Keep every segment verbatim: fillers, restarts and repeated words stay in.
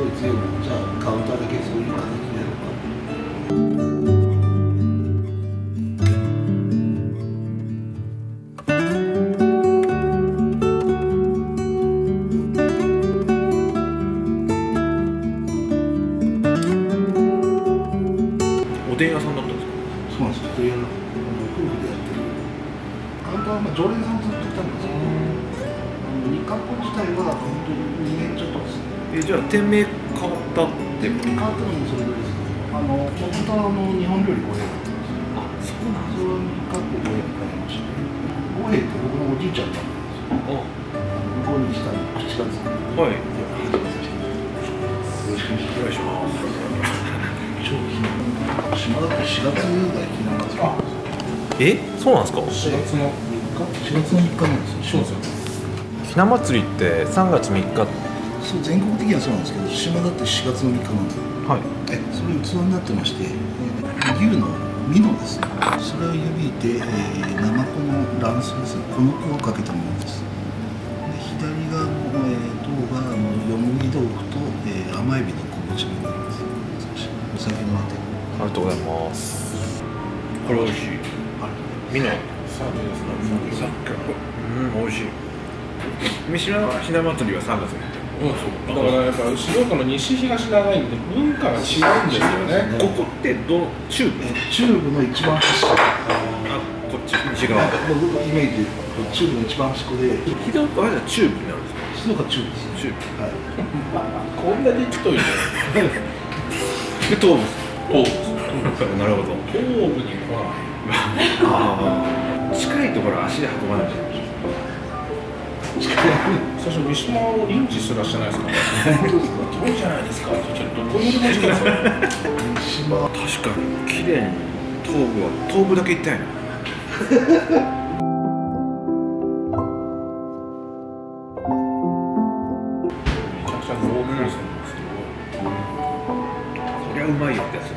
ごい強く、じゃあカウンターだけそういう形でやろうか。おでん屋さんだったんですか？そうなんですよ。おでん屋の夫婦でやってる。カウンターはまあ常連さんずっといたんですけど、日韓港自体は本当ににねんちょっとですね。え、じゃあ店名変わったって？店名変わったのもそれぐらいです。あの元々の日本料理五平だったんですよ。あ、そうなんですか。それは日韓港五平に変えました。五平って僕のおじいちゃんだったんですよ。あ、向こうにした口がつく。はい。よろしくお願いします。島田ってしがつがいきなりなんですよ。え、そうなんですか。しがつのみっか、しがつのみっかなんですよ。そうですよ。ひな祭りってさんがつみっか。そう、全国的にはそうなんですけど、島田ってしがつのみっかなんですよ。はい。え、それ器になってまして、牛のミノですね。それを湯引いて、えー、ナマコの卵巣ですね。この粉をかけたものです。で、左側の糖があのよもぎ豆腐と、えー、甘エビの昆布茶になります。お酒のあて。ありがとうございます。これ美味しい。みんな。美味しい。三島ひな祭りはさんがつに。だからやっぱ静岡の西東長いんで文化が違うんですよね。ここってど中部？中部の一番端っこ。あ、こっち西側。僕のイメージ中部の一番端っこで。ひどくあれは中部になるんですか？静岡中部です。中部。はい。こんなに太いんだよ。で東部。なるほど。東部に来ない。近いところ足で運ばないじゃないですか。最初三島を認知すらしてないですから。遠いじゃないですか。ちょっとどこにでも近いですよ。確かに綺麗に東部は東部だけ行ったいな。うまいよってやつ。チャ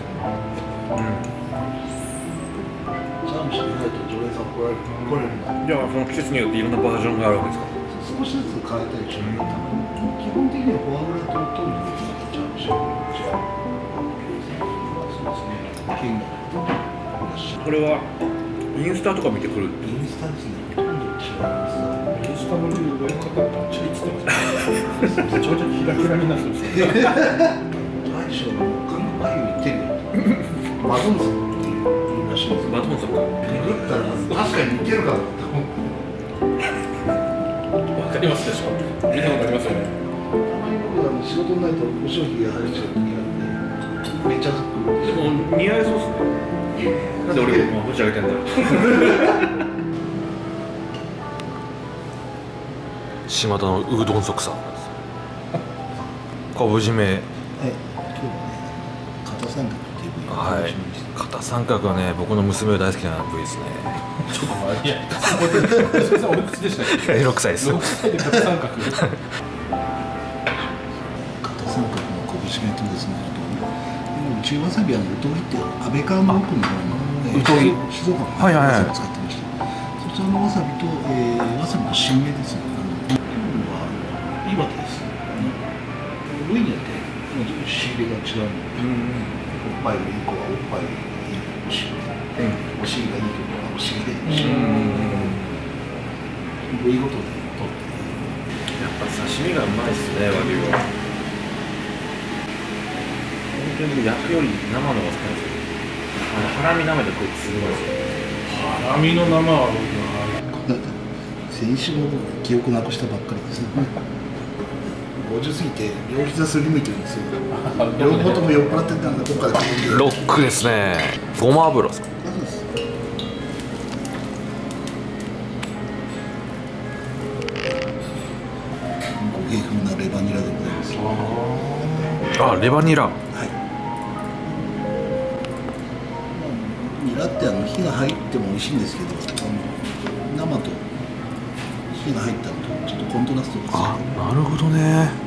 ームしてないと常連さん来られる。来れるんだ。じゃあその季節によっていろんなバージョンがあるわけですか。少しずつ変えたりして、うん、基本的にはフォアグラとトリュフでチャームしてる。これはインスタとか見てくる。インスタですね。ほとんど違います。インスタのリールがかかったらチリつってます。めちゃめちゃキラキラになってます。大将。バイオ言ってるよ。バトンソンっていうらしいです。バトンソンか。ググったら確かに似てるかな。わかりますでしょ。見たことありますよね。たまに僕あの仕事になるとお商品が入っちゃう時があって、めっちゃすっごい。でも似合いそうですね。なんで俺も持ち上げてんだよ。島田のうどん足さん。昆布締め。はい。はい、肩三角はね、僕の娘が大好きな部位ですね。ちょっと待って、いや、おいくつでしたっけ？ろくさいです。ろくさいで肩三角。肩三角の拳弁とですね、中わさびはうといって安倍川の奥の方のうとい、静岡のわさび使ってました。そちらのわさびとわさびの新芽ですね。今は岩手です。部位によって仕入れが違う。おっぱいのいい子はおっぱいのいいお尻、うん、お尻がいいところはお尻でお尻、部位ごとで取って。やっぱ刺身がうまいっすね、和牛は。本当に焼くより生の方が好きなんですよ。あのハラミ生でこいつすごいですよ。ハラミの生は僕は。先週も記憶なくしたばっかりですね。ごじゅう過ぎて両膝すりむいてるんですよ。両方とも酔っ払ってたんで今回ロックですね。ごま油ですか。ご芸風なレバニラでございます。あ、レバニラ。はい。ニラってあの火が入っても美味しいんですけど、生と火が入ったのとちょっとコントラストです。あ、なるほどね。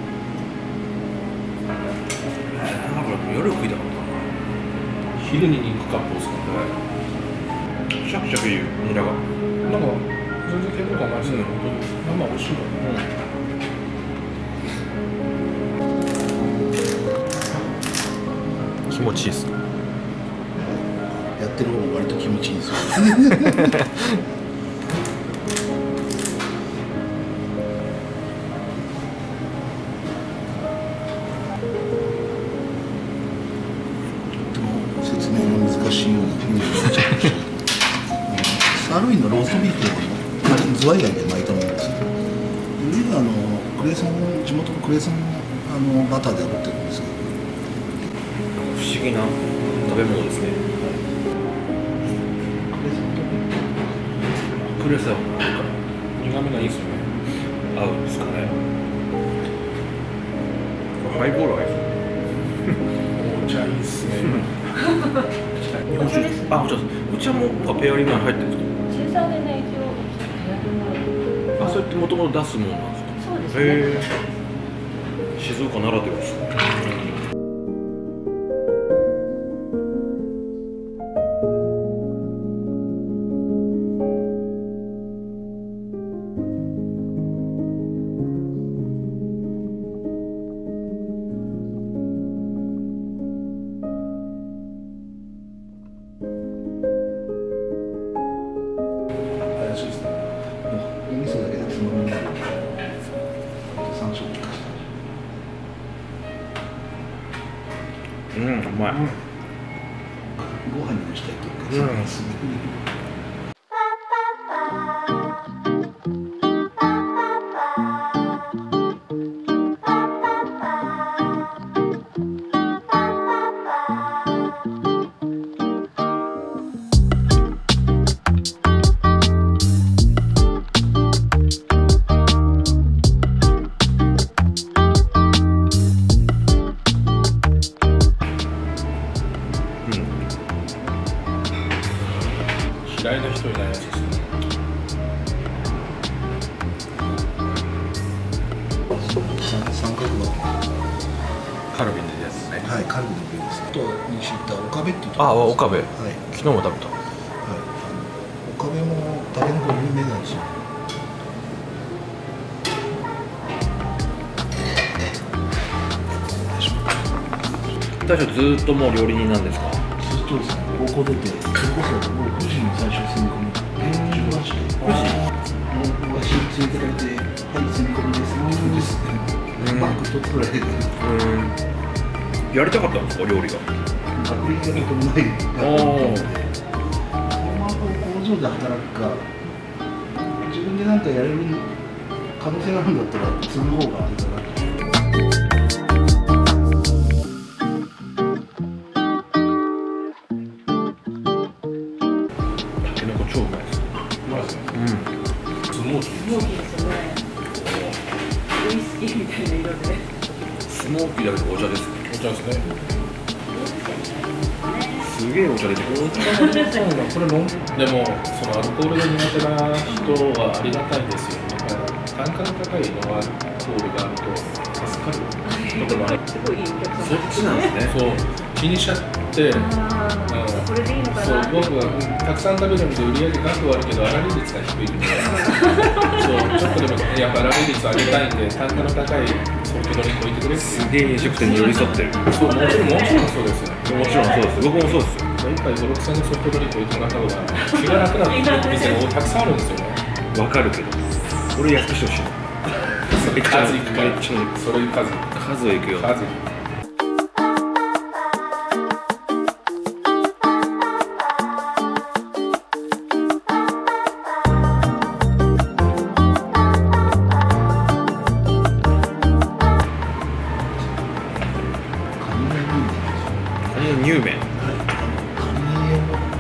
夜食いたかった。昼に肉割烹するんで、シャキシャキいうニラが。なんか全然結構甘いですね。生美味しいもんね。持ちいいですか？やってる方も割と気持ちいいんですよ。とても説明の難しいような気持ちがします。サーロインのローストビーフのズワイガニで巻いたものです。あのクレソン、地元のクレソンあのバターで炙ってるんですけど。不思議な食べ物ですね。クレソンの苦味がいいですね。合うんですかね。ハイボール合いそう。お茶いいですね。日本酒ですね。あ、お茶です。お茶もペアリングに入ってるんですか。中でね、一応。あ、それってもともと出すものなんですか。そうですね。えー、静岡ならではですね。うん、うまい。ご飯にしたいというか、うん、すごくいい。嫌いな人いないやつですね。三角のカルビのやつね。はい、カルビのやつ。あとに知った岡部っていうところ。ああ、岡部。はい。昨日も食べた。はい。岡部もタレント有名なんですよ。大将ずっともう料理人なんですか。ずっとですね。高校出て、それこそもうくじに最初住み込み、じゅうはちでくじわし連れてかれて、はい、住み込みです、ですバッグ取ってこられて、やりたかったんですか、料理が。学歴がとんでもない、工場で働くか、自分でなんかやれる可能性があるんだったら、その方があるかな。スモーキーだけどお茶です。お茶ですね。すげえお茶出てくる。これ飲んでもそのアルコールが苦手な人はありがたいですよ。単価の高いのはアルコールがあると助かる。だからすごいいい。そっちなんですね。そう気にしちゃって、これでいいのかな。そう僕はたくさん食べるので売り上げ額はあるけど粗利率が低いので、そうちょっとでもやっぱ粗利率を上げたいんで単価の高い。すげえ飲食店に寄り添ってる。そう、もちろんそうですよ。もちろんそうです。僕もそうですよ。いっぱいご、ろくせんのソフトドリンク置いてもらった方が気が楽な店がたくさんあるんですよね。わかるけど、俺安くしてほしい。それ数いくから。それ数。数いくよ。数。乳麺。カニを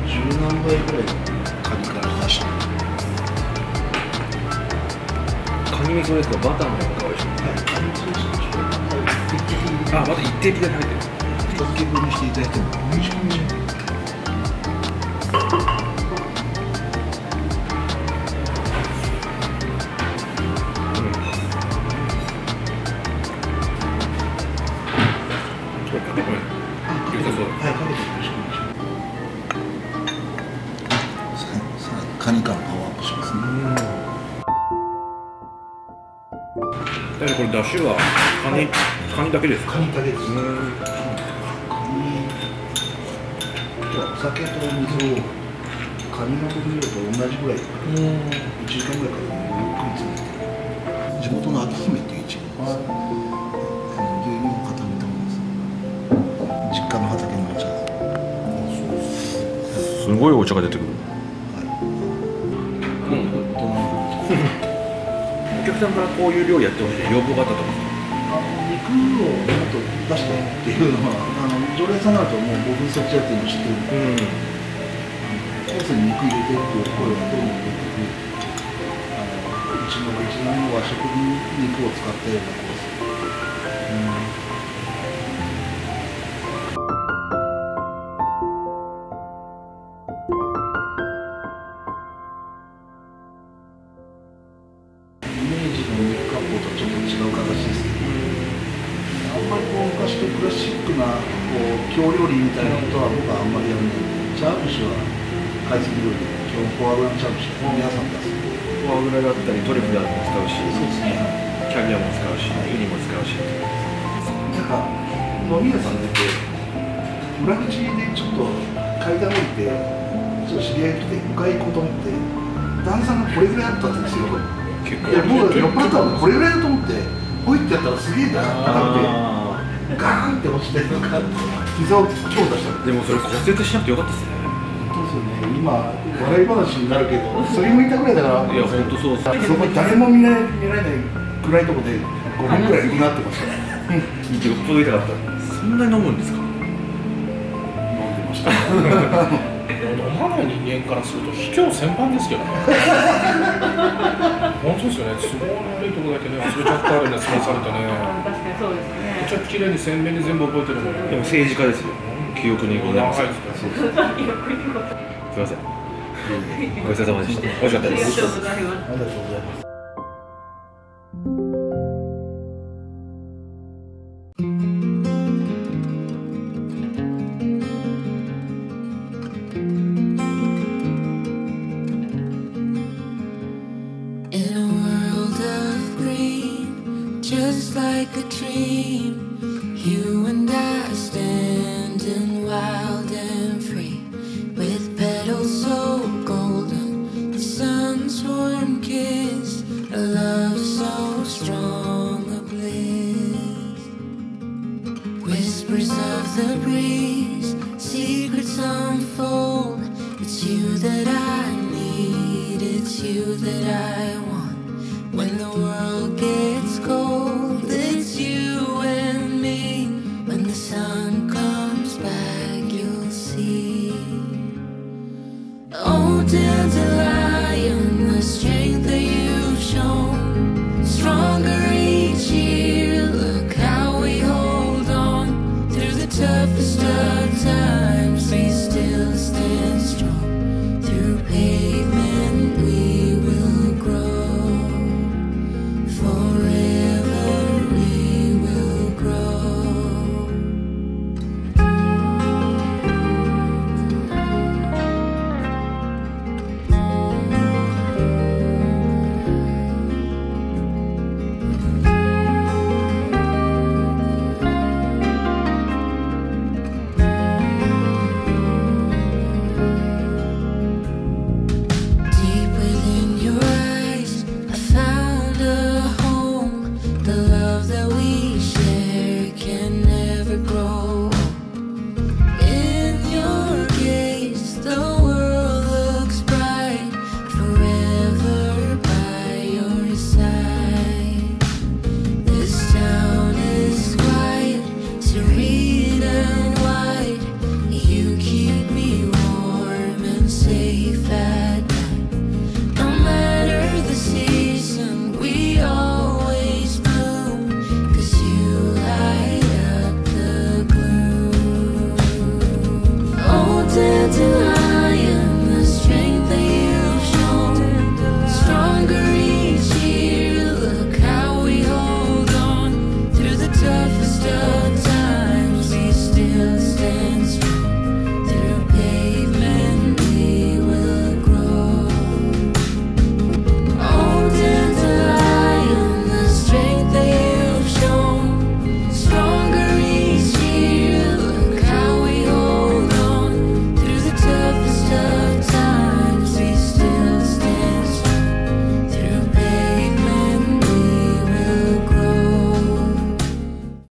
十何倍ぐらいカニから出して。カニ味噌ですか、バターの方が美味しい。はい、カニ味噌ですか。あ、まだ一滴だけ入ってる。一滴分にしていただいても美味しいんじゃない。カニ感パワーアップしますね。だからこれ出汁はカニ、はい、カニだけですか。カニだけです。じゃあお酒とお水をカニの分量と同じぐらいいちじかんぐらいかけてゆっくり詰めて、地元の秋姫っていういちごです。牛乳を固めたものです。実家の畑のお茶です。すごいお茶が出てくる。お客さんからこういう料理やってほしい要望があったと思うんですよ。肉をもっと出してっていうのは、あの常連さんになるともうごふんそっちやっていうの知ってるんで、うん、コースに肉入れてっていう声がどんどん出てくる。うちの一番の和食に肉を使ったようなコース。京料理みたいなことは僕はあんまりやらない。チャームシは懐石料理、基本フォアグラのチャームシを皆さん出す。フォアグラだったりトリュフだったりも使うし、そうですね、キャビアも使うし、ウニも使うし。なんか飲み屋さんで裏口でちょっと階段降りてちょっと知り合い来て向かい行こうと思って、旦那さんがこれぐらいあったんですよ。結構もう酔っ払ったらこれぐらいだと思ってほいってやったらすげえだなってガーンって落ちてるのかって膝を強打した。でもそれ骨折しなくてよかったですね。本当ですよね。今笑い話になるけどそれもいたぐらいだから。いや本当そうです。そこ誰も見られないくらいとこでごふんぐらいになってました。よっぽど痛かった。そんなに飲むんですか？飲んでました。飲まない人間からすると卑怯千般ですけどね。本当ですよね。都合の悪いとこだけね、忘れちゃったあるね、それされたね。そうですね。めっちゃ綺麗に鮮明に全部覚えてるもんね。でも政治家ですよ。記憶にございます。すみません。ごちそうさまでした。美味しかったです。ありがとうございます。ありがとうございます。Surface